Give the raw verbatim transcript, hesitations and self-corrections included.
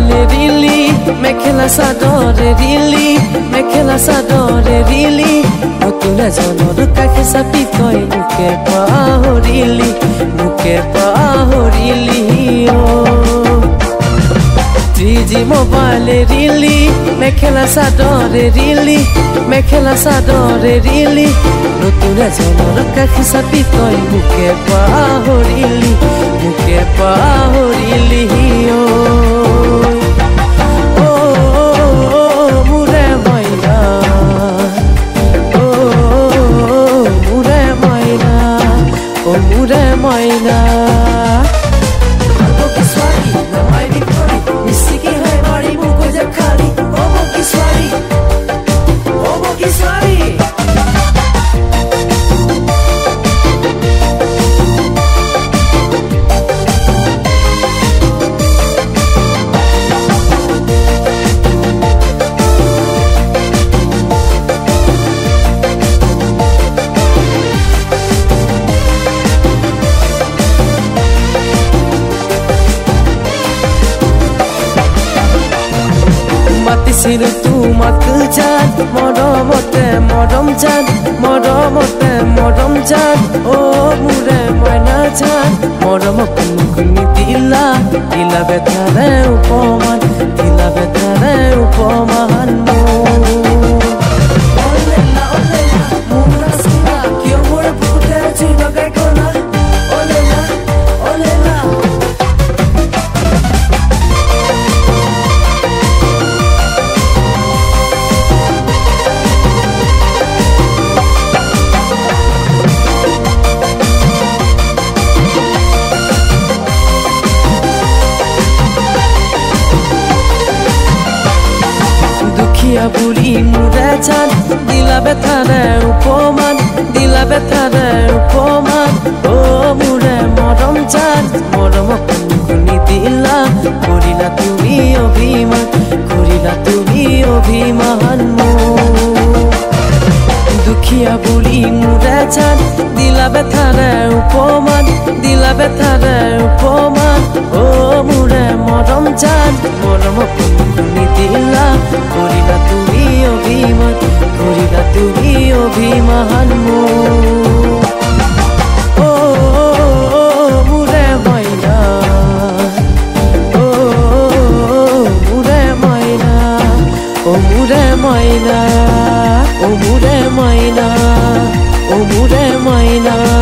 le really, me khelas adore really, me khelas adore really. Notuna jono duka ke sapi koi nuke pa ho really, nuke pa ho really oh. Didi mobile really, me khelas adore really, me khelas adore really. Notuna jono duka ke sapi koi nuke pa ho really, nuke pa ho really oh. Matisilu tu matkujan, moromote moromjan, moromote moromjan. Oh mure moina jan, moromokunu kuni dila, dila betare upoman, dila betare upoman. Olela olela, mura suna, kyo mura pute chuba gaikona. Olela olela. Buri mure chan, dila betare upoman, dila betare upoman. Oh mure morom chan, moromokunu kuni dila, korila tumi obhiman, korila tumi obhiman mo. Dukhiya buri mure chan, dila betare upoman, dila betare upoman. Oh mure morom chan, moromokunu kuni dila. Muremai na, o muremai na, o muremai na.